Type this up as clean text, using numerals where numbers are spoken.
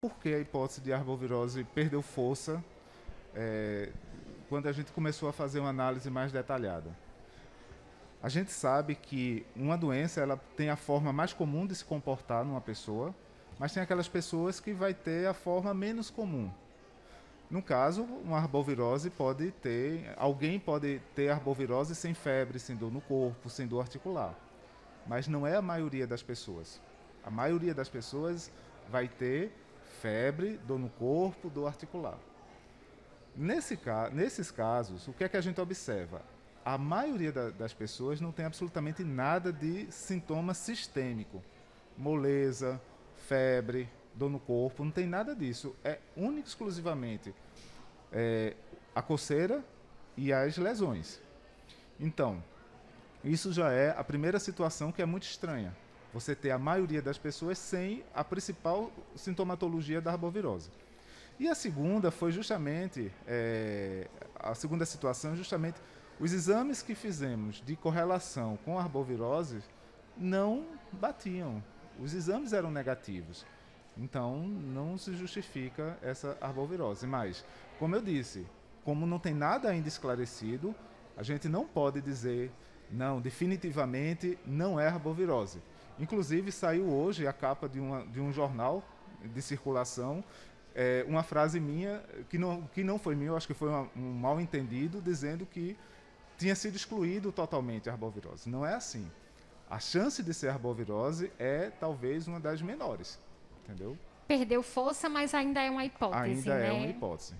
Porque a hipótese de arbovirose perdeu força quando a gente começou a fazer uma análise mais detalhada. A gente sabe que uma doença ela tem a forma mais comum de se comportar numa pessoa, mas tem aquelas pessoas que vai ter a forma menos comum. No caso, uma arbovirose alguém pode ter arbovirose sem febre, sem dor no corpo, sem dor articular. Mas não é a maioria das pessoas. A maioria das pessoas vai ter febre, dor no corpo, dor articular. Nesses casos, o que é que a gente observa? A maioria das pessoas não tem absolutamente nada de sintoma sistêmico. Moleza, febre, dor no corpo, não tem nada disso. É única e exclusivamente a coceira e as lesões. Então, isso já é a primeira situação que é muito estranha. Você ter a maioria das pessoas sem a principal sintomatologia da arbovirose. E a segunda foi justamente, a segunda situação, justamente os exames que fizemos de correlação com a arbovirose não batiam. Os exames eram negativos. Então, não se justifica essa arbovirose. Mas, como eu disse, como não tem nada ainda esclarecido, a gente não pode dizer, não, definitivamente não é arbovirose. Inclusive, saiu hoje a capa de um jornal de circulação, uma frase minha, que não foi minha, eu acho que foi um mal entendido, dizendo que tinha sido excluído totalmente a arbovirose. Não é assim. A chance de ser arbovirose é talvez uma das menores. Entendeu? Perdeu força, mas ainda é uma hipótese, né? Ainda é uma hipótese.